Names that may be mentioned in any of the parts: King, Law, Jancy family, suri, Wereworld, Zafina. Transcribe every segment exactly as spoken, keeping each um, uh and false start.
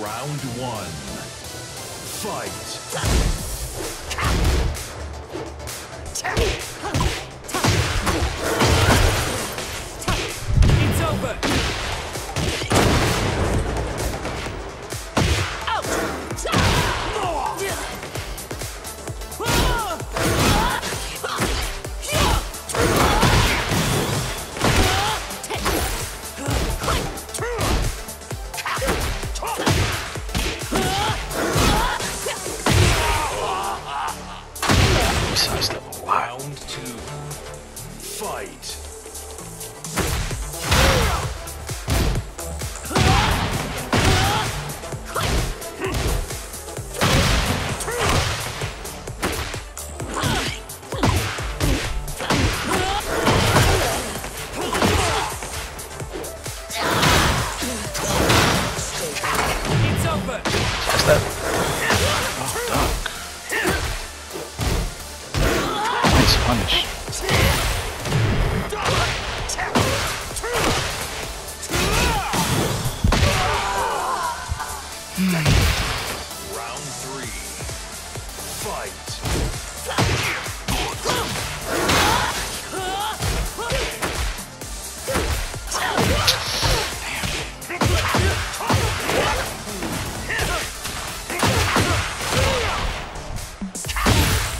Round one. Fight. It's over.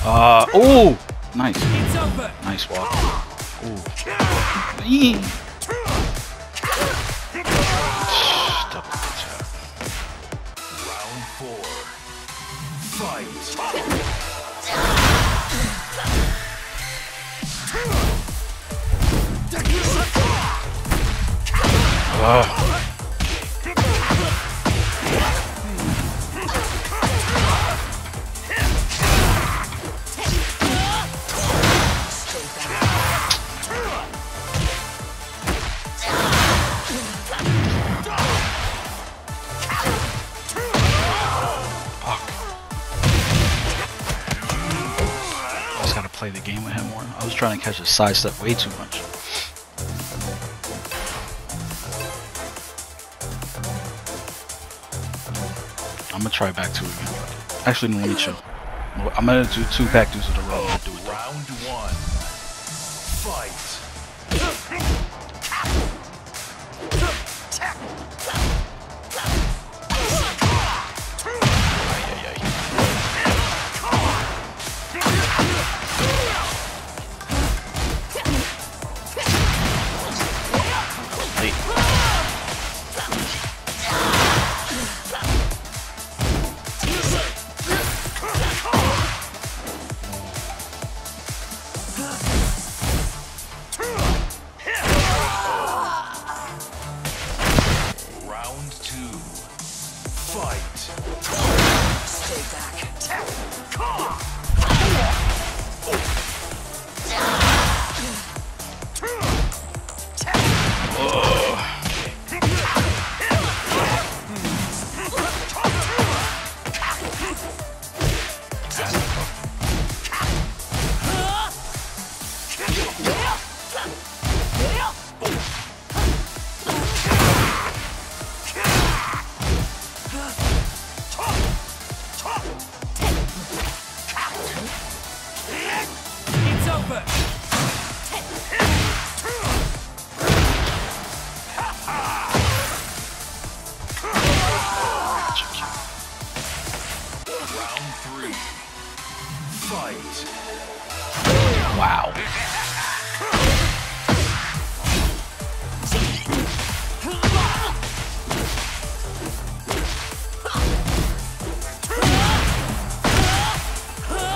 Uh, oh! Nice. Nice walk. Oh. The game with him more. I was trying to catch the side step way too much. I'm gonna try back two again. Actually, no, let me chill. I'm gonna do two back twos in a row. I'll do it. Round one.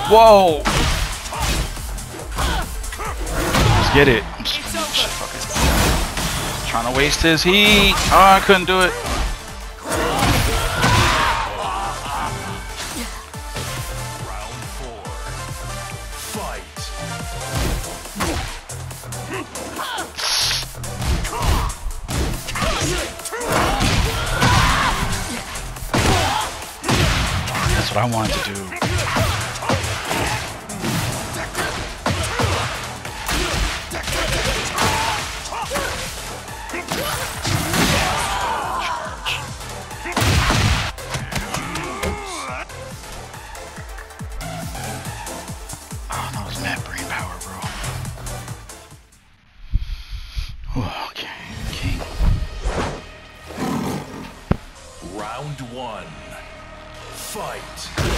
Whoa! Let's get it. Shit, trying to waste his heat. Oh, I couldn't do it. That's what I wanted to do. Charge. Round one. Fight!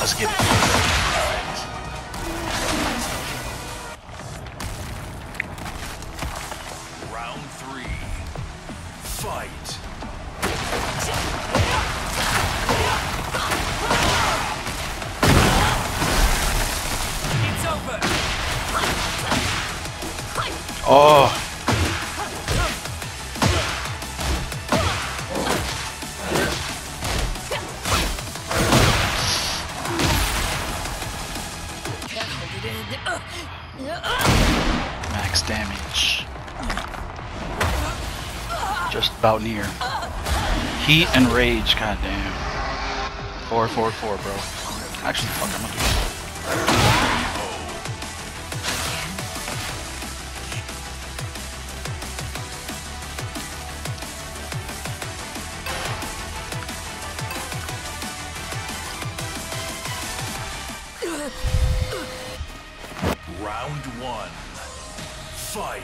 Let's get it. Max damage. Just about near. Heat and rage, goddamn. Four, four, four, bro. Actually, fuck, I'm gonna do Round one, fight.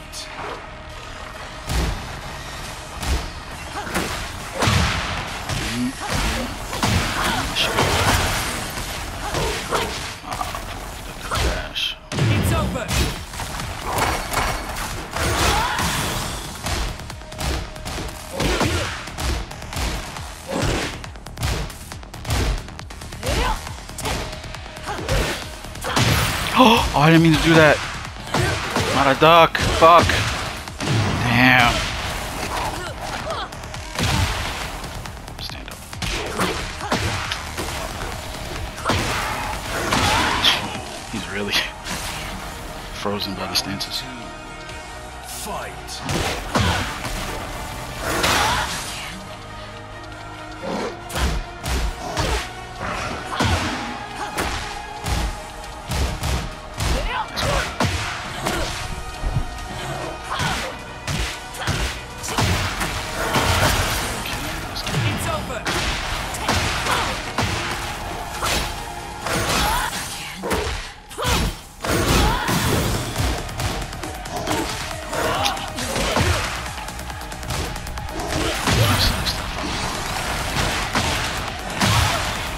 It's over. Oh, I didn't mean to do that. Not a duck. Fuck. Damn. Stand up. He's really frozen by the stances. Fight.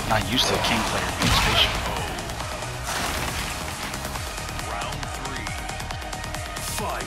Not used to a king player being patient. Round three. Fight.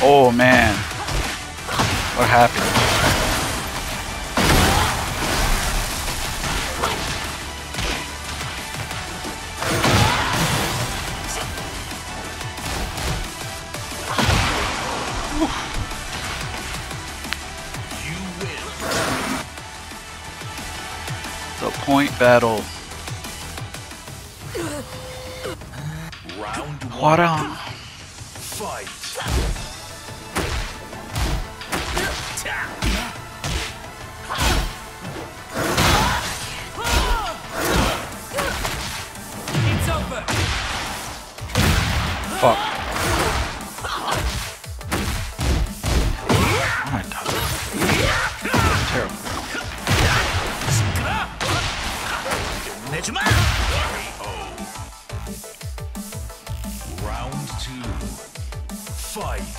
Oh man, what happened? a point battle. Round one. What on? Fight. It's over. Fuck. Oh my God. That's terrible. Round two. Fight.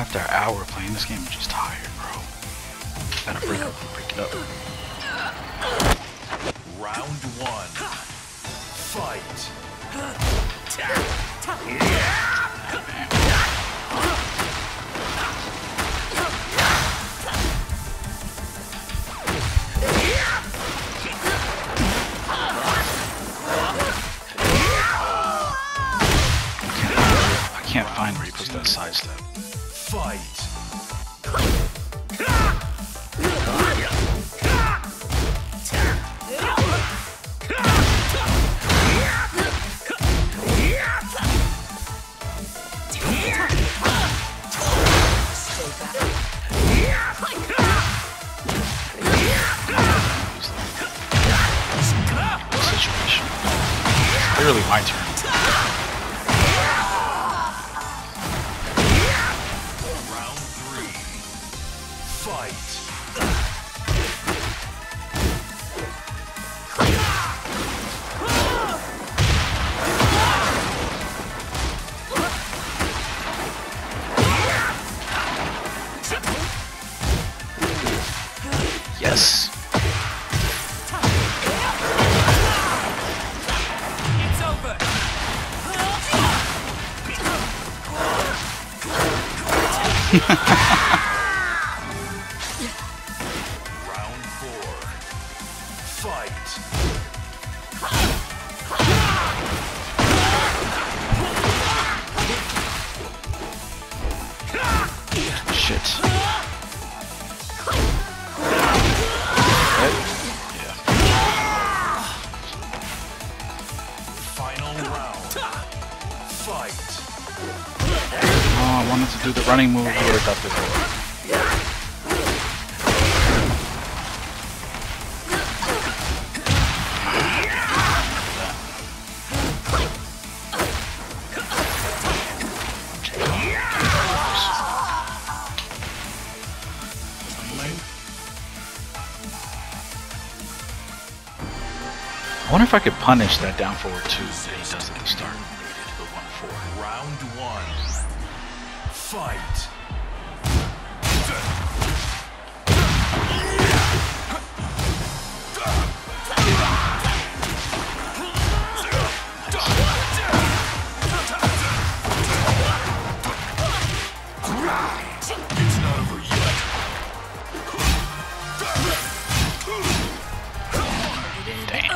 After an hour playing this game, I'm just tired, bro. Gotta break up, break it up. Round one. Fight. I can't find where he puts that side step. Fight. Situation. It's literally my turn. Yes. It's over. Round four. Fight. Oh, I wanted to do the running move, but I thought this I wonder if I could punish that down forward two that he does at the start. Round one. Fight.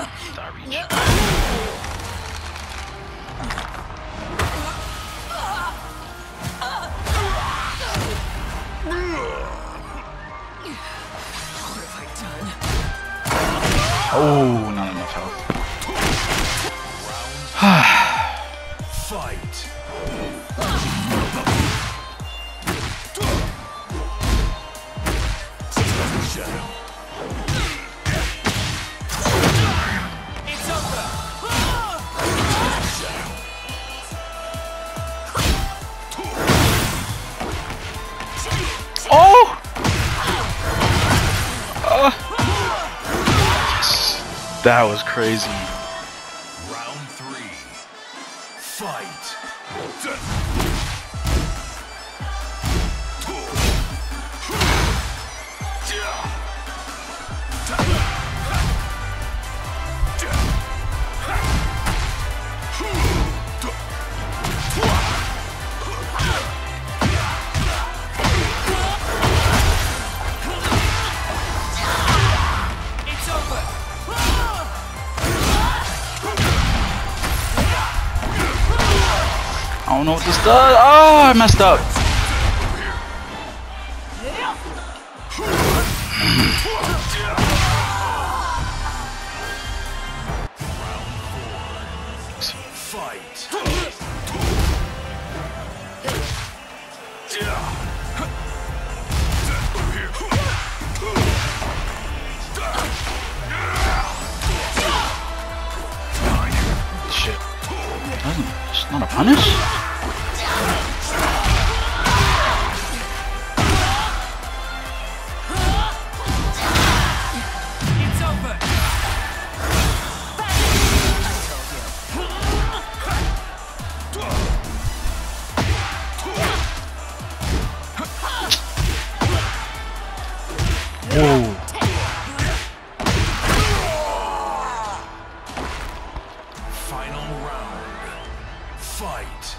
Sorry, John. Oh, not enough health. Fight. Oh! Uh. Yes. That was crazy. Round three. Fight. I don't know what this does. Oh, I messed up. Shit. Doesn't, it's not a punish? Whoa. Final round. Fight.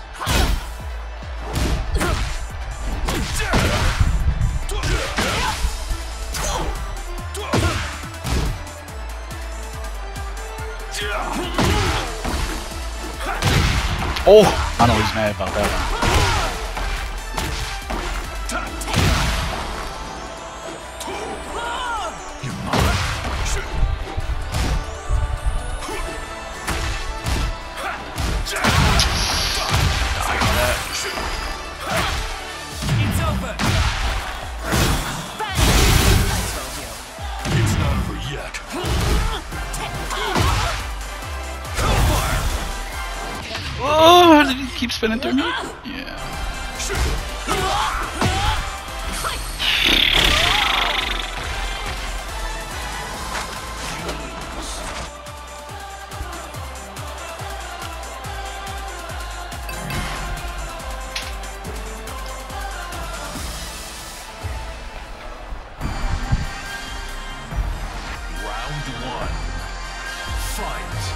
Oh, I know he's mad about that one. Oh, did he keep spinning through me? Yeah. Round one. Fight. Fight.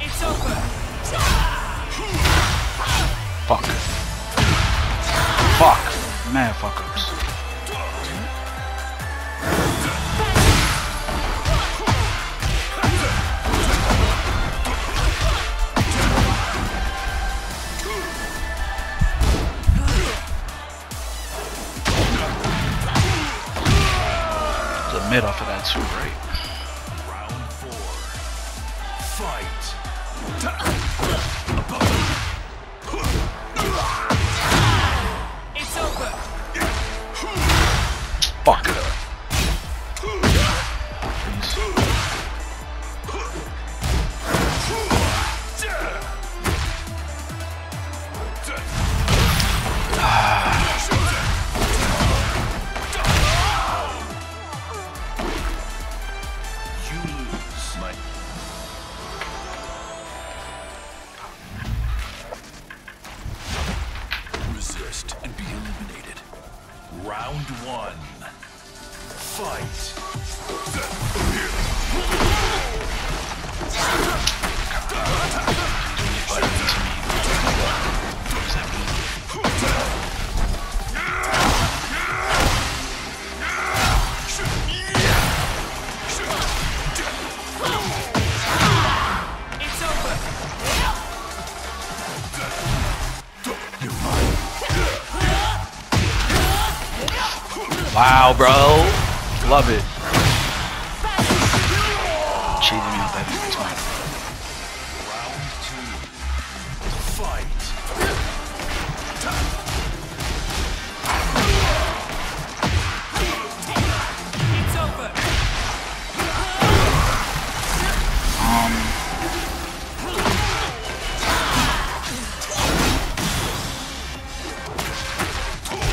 It's over. Fuck. Fuck. Man, fuck ups. Mid off of that too, right? It's over. Fuck it up. And be eliminated. Round one. Fight. It's over. You're mine. Wow, bro. Love it. Cheating me out that every time. Round two. Fight. It's over. Um. Fuck me.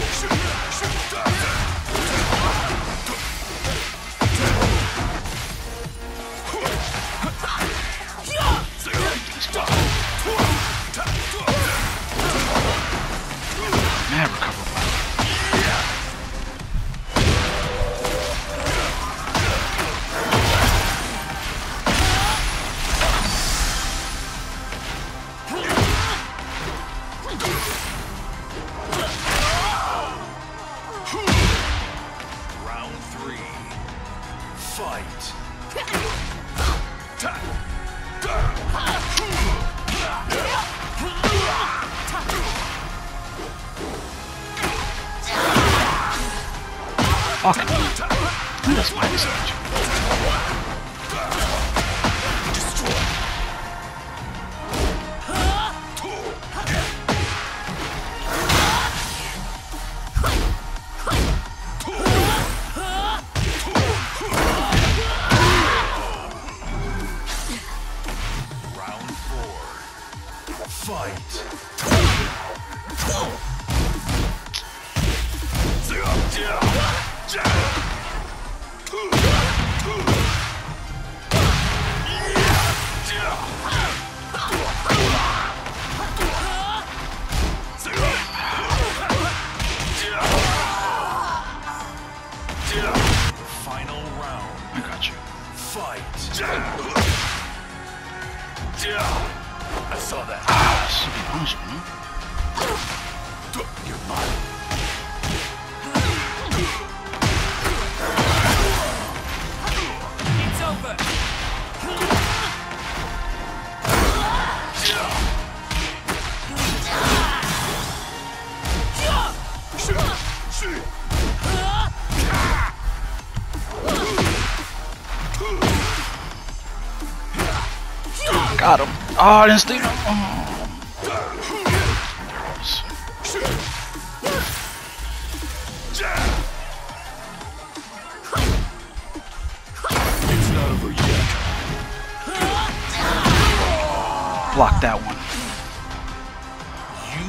Let us find this edge. Final round. I got you. Fight. I saw that. Ah, should be punishing me. You're mine. Got him. Oh, I didn't see him. It's not over yet. Block that one. You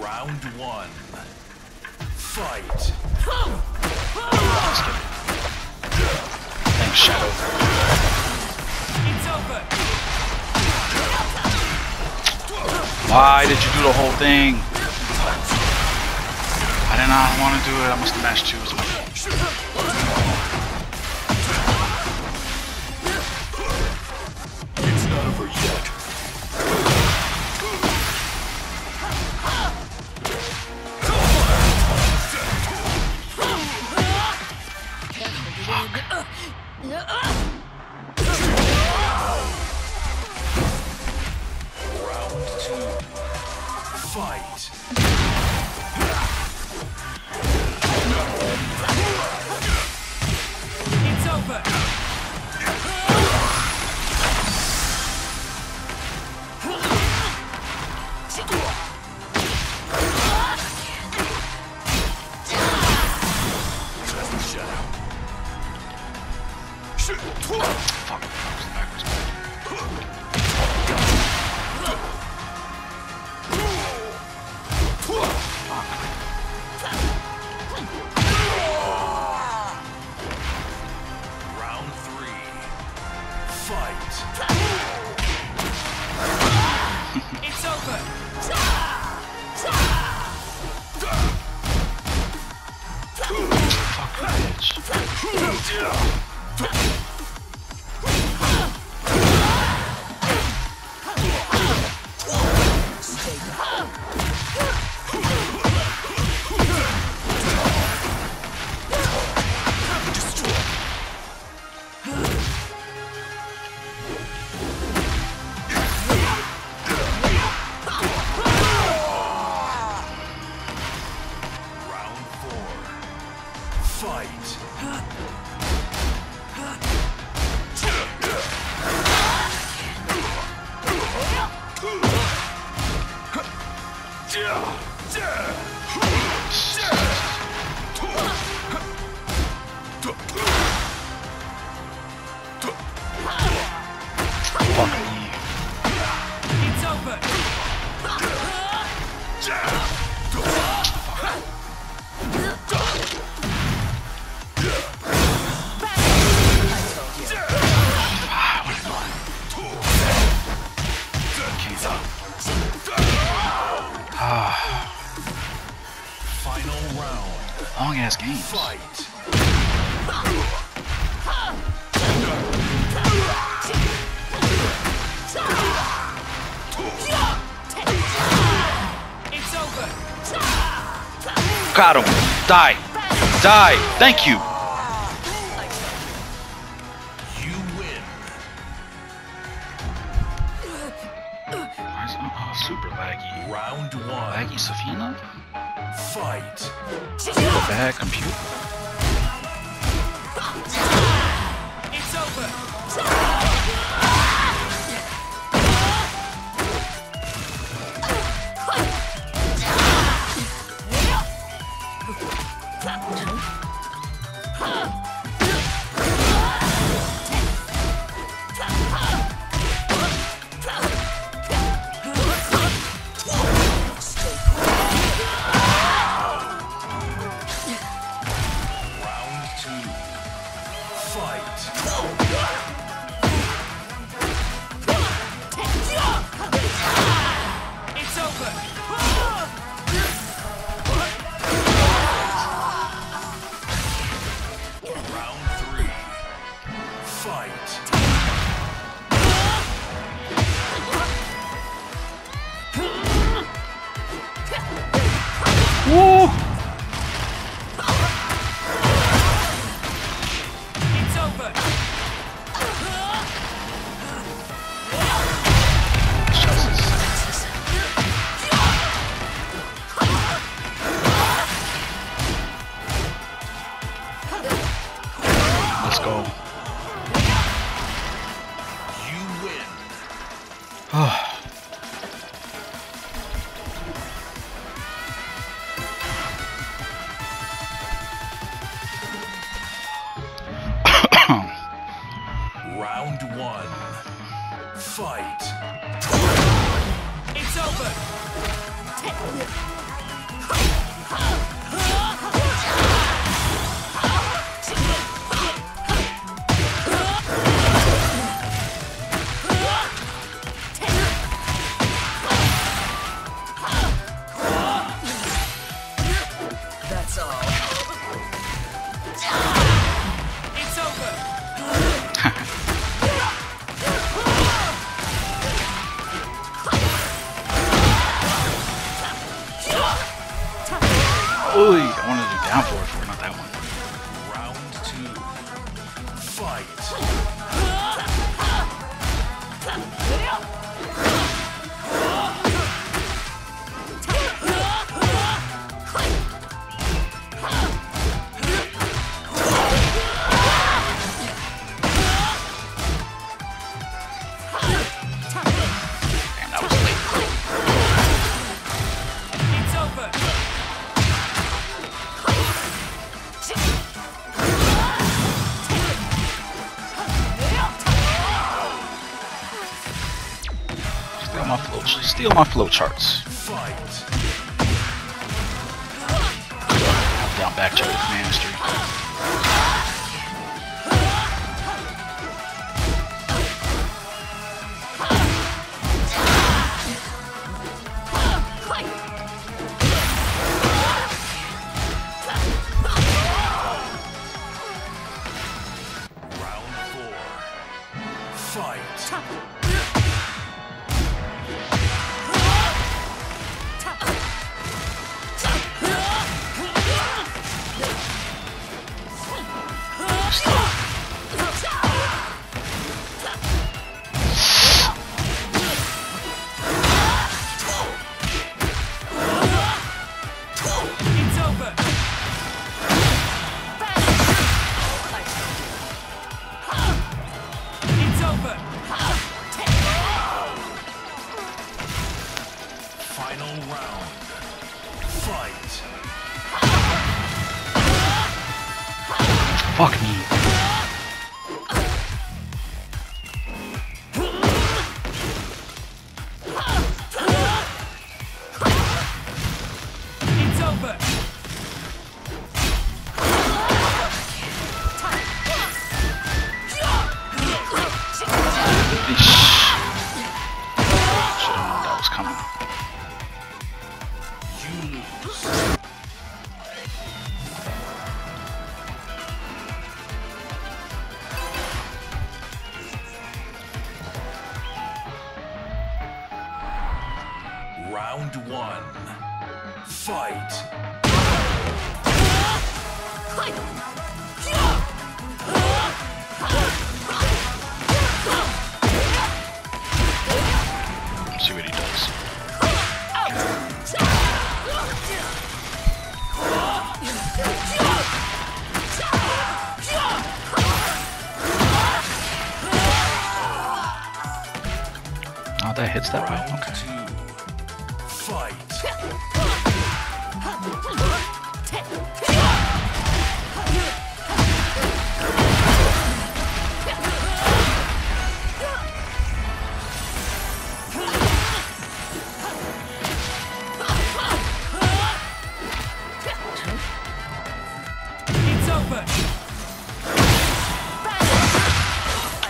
Round one. Fight. Thanks, Shadow. It's over. Why did you do the whole thing? I did not want to do it. I must have matched you as well. Round Got him. Die. Die. Thank you. You win. Why is it all super laggy? Round one. Laggy Zafina? Fight. Bad computer. It's over. Ooh. my flow, steal my flow charts. Down back to earth mastery. Hits that round. Okay. It's over.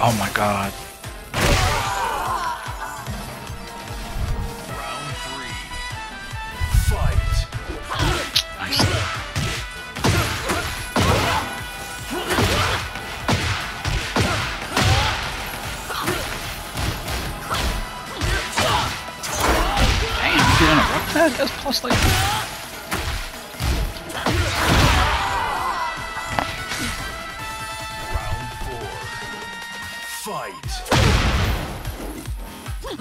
Oh my god. That's plus like round four. Fight. It's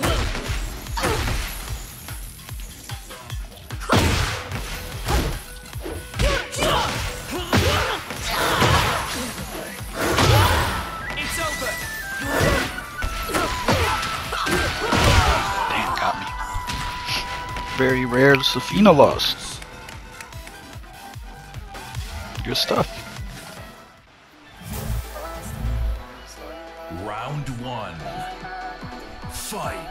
over. Damn, got me. Very rare Zafina loss. Good stuff. Round one. Fight.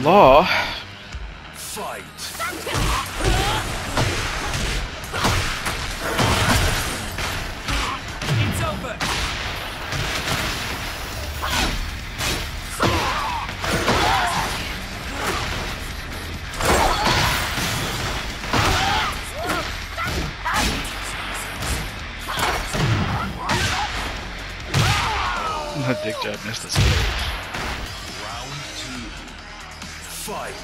Law. Fight. It's over. That dick job missed this one. Fight.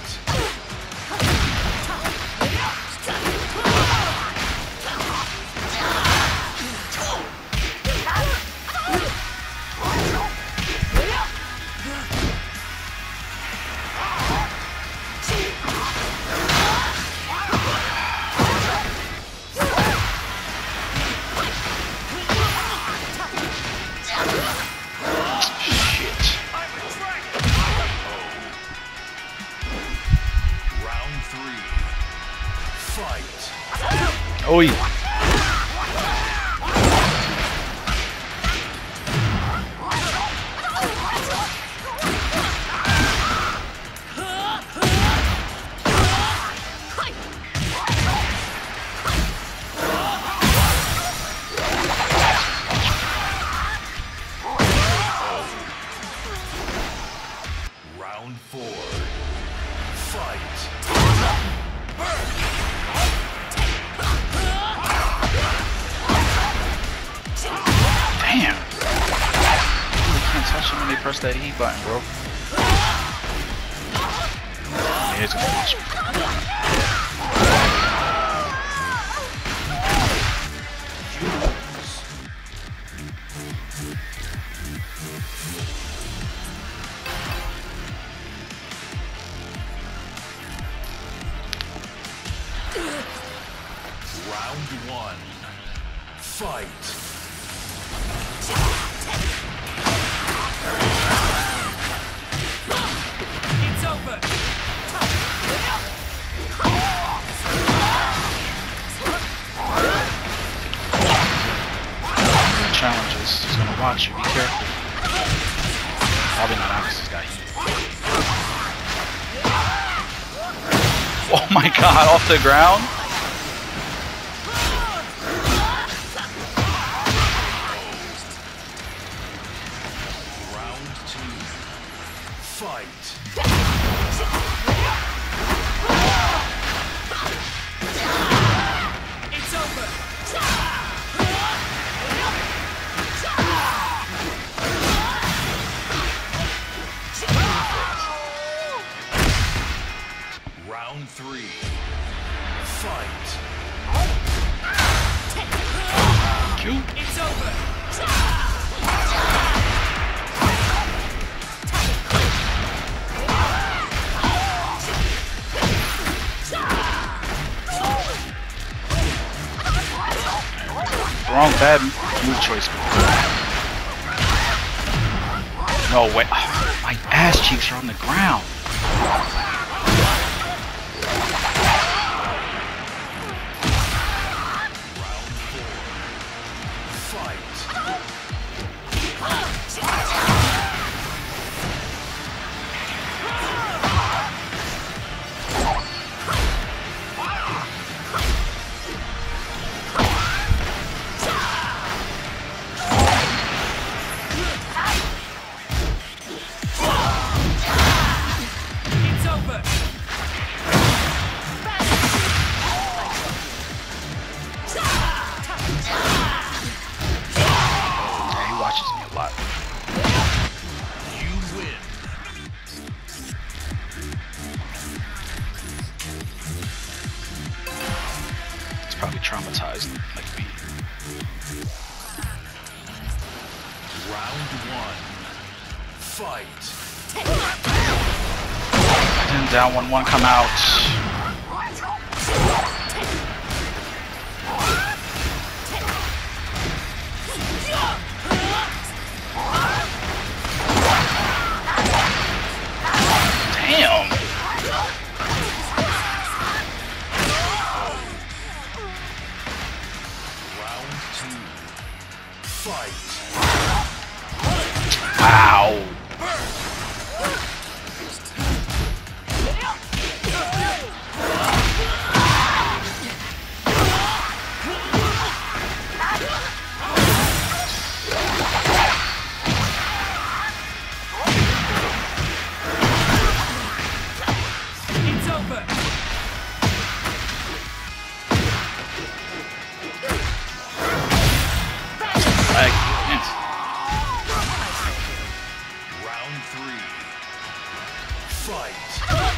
Oi. Round four. Fight. Burn. Damn! I can't touch him when they press that E button, bro. Yeah, it's a Round one. Fight! It's over. Challenges. He's gonna watch you. Be careful. Probably not out because he's got heat. Oh my God! Off the ground. Round three. Fight. You. It's over. Wrong bad move choice. No way. Oh, my ass cheeks are on the ground. Probably traumatized like me. Round one. Fight. I didn't down one one come out. Damn. Wow. again. Round three. Fight. Fuck.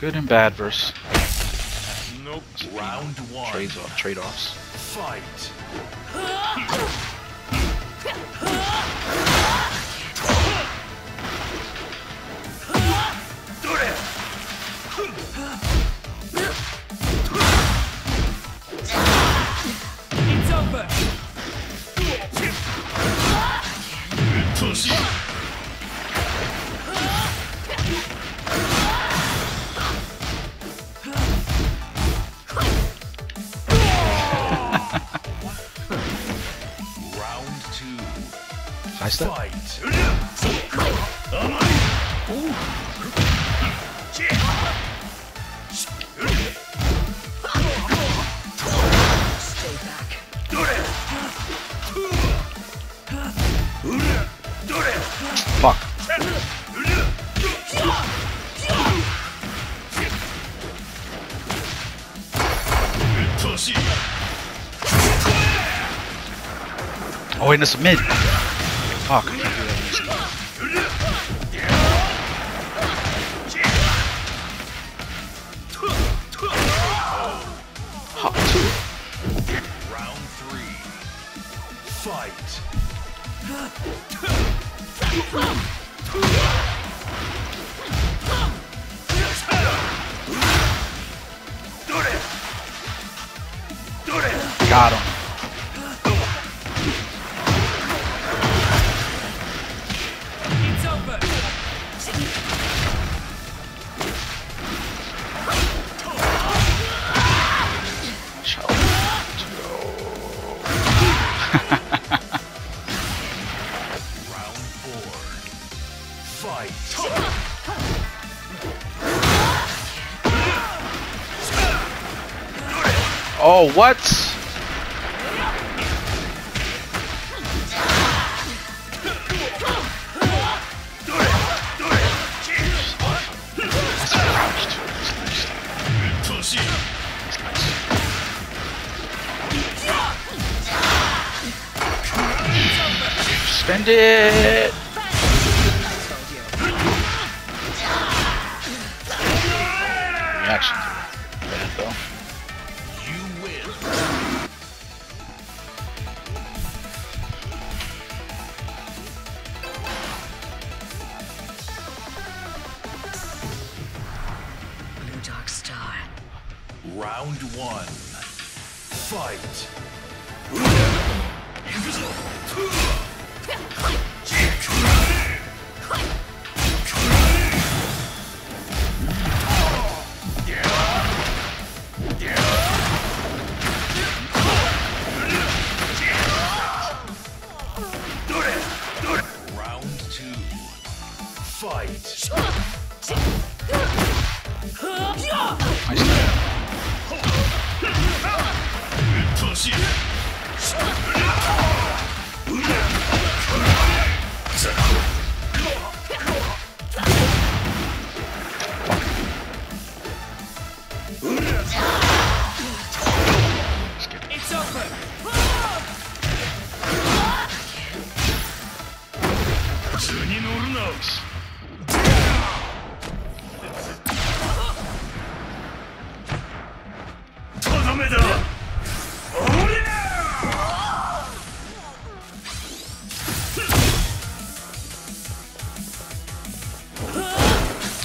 Good and bad versus. Nope. Round one. Trades off. Trade offs. Fight. It's over. I still fight. Stay back. Fuck. Oh, wait, that's a mid. Fuck, I can't do that easy. Hop two. Round three. Fight. Got him. Oh, what? Spend it. Reaction to that though. Round one. Fight. Round two. Fight. It's over.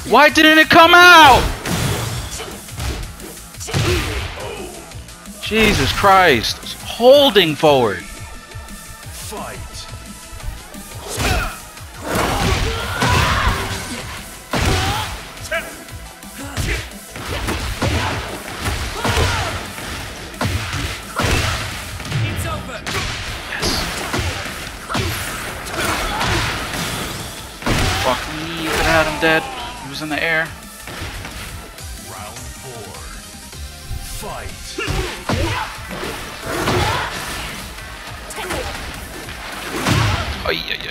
Why didn't it come out? Jesus Christ. Holding forward. Fight. I'm dead. He was in the air. Round four. Fight. Ay, ay, ay.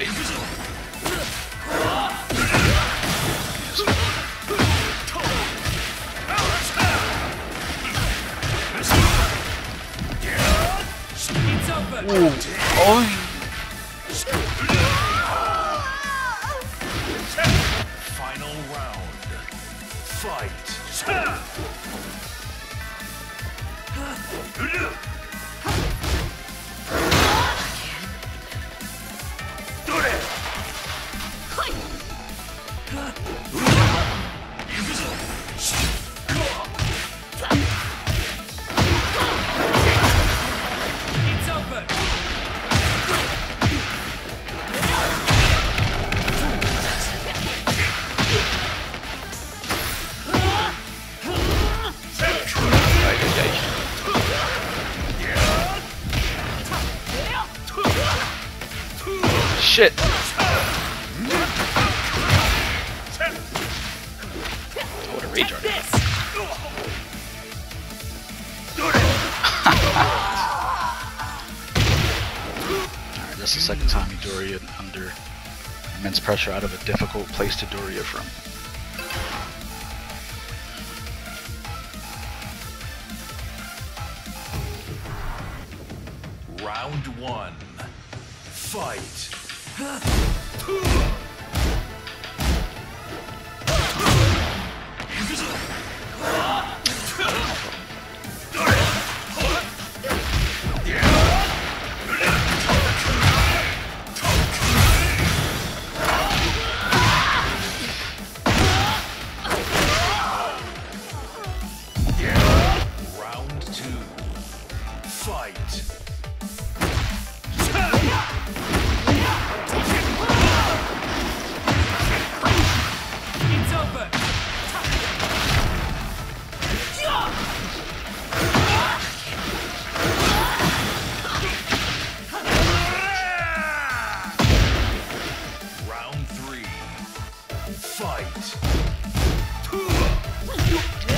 Yes. Oh. Shit. What a rage artist. Alright, that's the second time you Doria under immense pressure out of a difficult place to Doria from. Round one. Fight. Huh?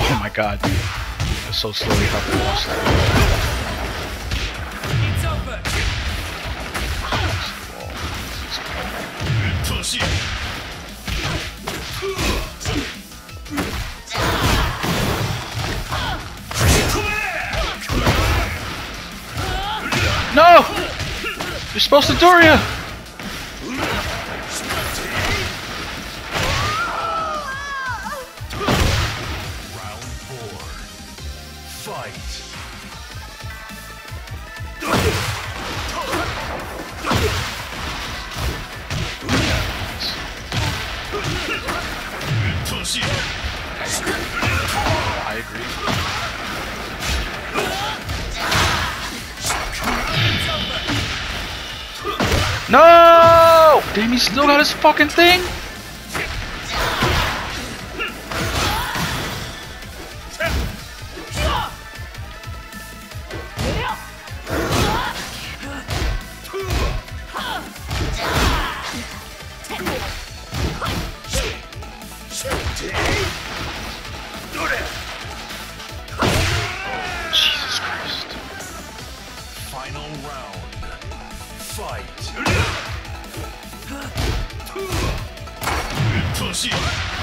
Oh my god, I'm so slowly hopping off slow. No! You're supposed to Doria! I agree. No! Damn, he still got his fucking thing? Fight.